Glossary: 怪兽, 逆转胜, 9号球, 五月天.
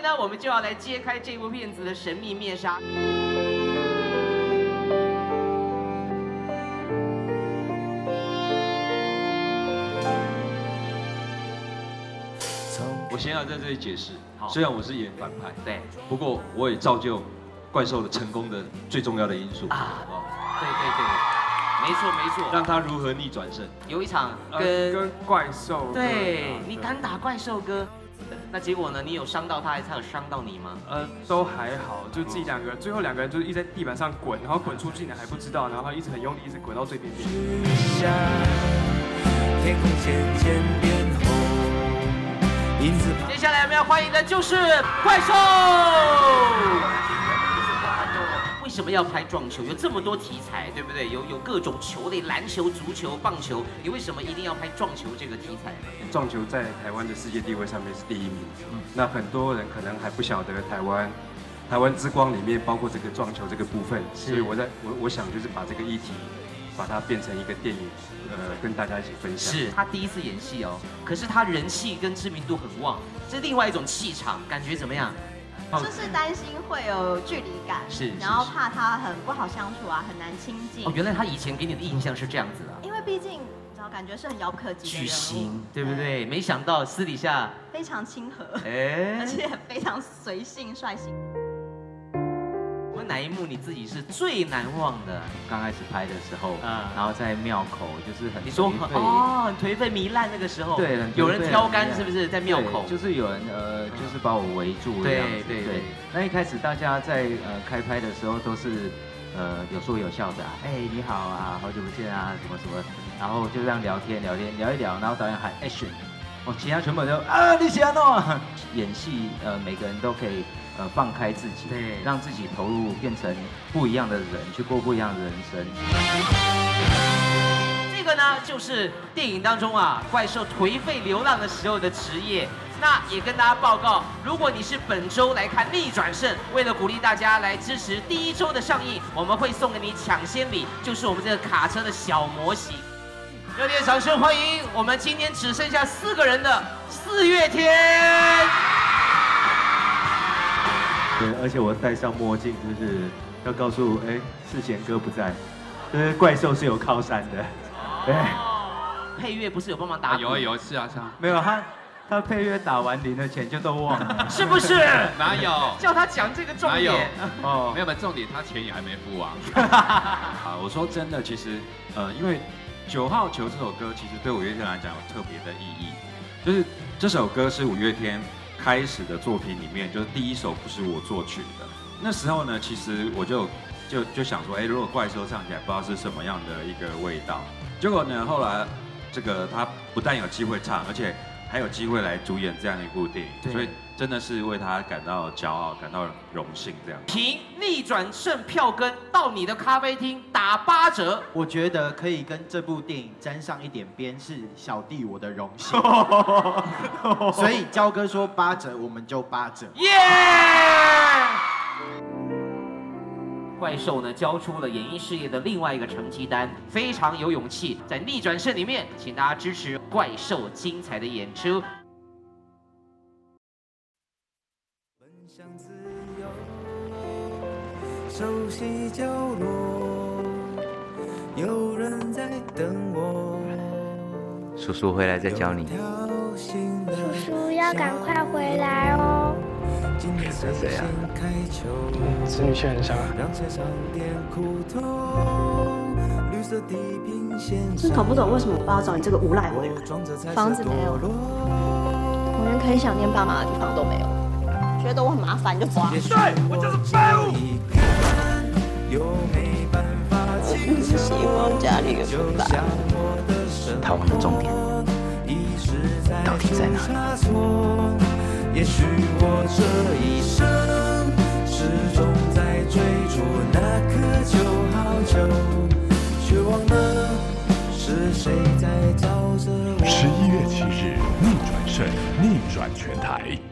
天呢，我们就要来揭开这部片子的神秘面纱。 我先要在这里解释，虽然我是演反派，对，不过我也造就怪兽的成功的最重要的因素啊，对对对，没错没错，让他如何逆转胜。有一场跟怪兽哥，对你敢打怪兽哥，那结果呢？你有伤到他，还是他有伤到你吗？都还好，就自己两个，最后两个人就是一直在地板上滚，然后滚出去你还不知道，然后一直很用力，一直滚到最边边。天空渐渐变红。 接下来我们要欢迎的就是怪兽。为什么要拍撞球？有这么多题材，对不对？有各种球类，篮球、足球、棒球，你为什么一定要拍撞球这个题材？撞球在台湾的世界地位上面是第一名，那很多人可能还不晓得台湾之光里面包括这个撞球这个部分，所以我想就是把这个议题。 把它变成一个电影，跟大家一起分享。是他第一次演戏哦，可是他人气跟知名度很旺，这另外一种气场，感觉怎么样？就是担心会有距离感，是，然后怕他很不好相处啊，很难亲近。哦，原来他以前给你的印象是这样子的。因为毕竟，你知道，感觉是很遥不可及的人物，巨星，对不对？没想到私底下非常亲和，而且非常随性率性。 哪一幕你自己是最难忘的？刚开始拍的时候，然后在庙口就是很颓废糜烂那个时候，对，有人挑杆是不是在庙口？就是有人就是把我围住这样子。对对对。那一开始大家在开拍的时候都是有说有笑的，哎你好啊，好久不见啊，什么什么，然后就这样聊一聊，然后导演喊 action， 哦，其他全部都啊你想弄啊，演戏每个人都可以。 放开自己，对，让自己投入，变成不一样的人，去过不一样的人生。这个呢，就是电影当中啊，怪兽颓废流浪的时候的职业。那也跟大家报告，如果你是本周来看《逆转胜》，为了鼓励大家来支持第一周的上映，我们会送给你抢先礼，就是我们这个卡车的小模型。热烈掌声欢迎我们今天只剩下4个人的四月天。 对，而且我戴上墨镜，就是要告诉世贤哥不在，就是怪兽是有靠山的。对，配乐不是有帮忙打？有是啊是啊。没有他配乐打完零的钱就都忘了，是不是？哪有？叫他讲这个重点。哦，没有重点，他钱也还没付啊。啊，我说真的，其实因为9号球这首歌，其实对五月天来讲有特别的意义，就是这首歌是五月天。 开始的作品里面，就是第一首不是我作曲的。那时候呢，其实我就想说，如果怪兽唱起来，不知道是什么样的一个味道。结果呢，后来这个他不但有机会唱，而且还有机会来主演这样一部电影，所以真的是为他感到骄傲，感到荣幸。这样凭逆转胜票根到你的咖啡厅打8折，我觉得可以跟这部电影沾上一点边，是小弟我的荣幸。所以焦哥说8折，我们就8折。耶！ 怪兽呢，交出了演艺事业的另外一个成绩单，非常有勇气。在逆转胜里面，请大家支持怪兽精彩的演出。奔向自由，熟悉角落，有人在等我。叔叔回来再教你。叔叔要赶快回来哦。 是谁啊？子女却很像啊。真搞不懂为什么我爸要找你这个无赖为人。房子没有了，我连可以想念爸妈的地方都没有，觉得我很麻烦就走啊。对，我就是废物。我不是希望家里有负担。逃亡的终点到底在哪里？ 也许我这一生始终在追逐那颗9号球，却忘了是谁在照着我。11月7日，逆转胜，逆转全台。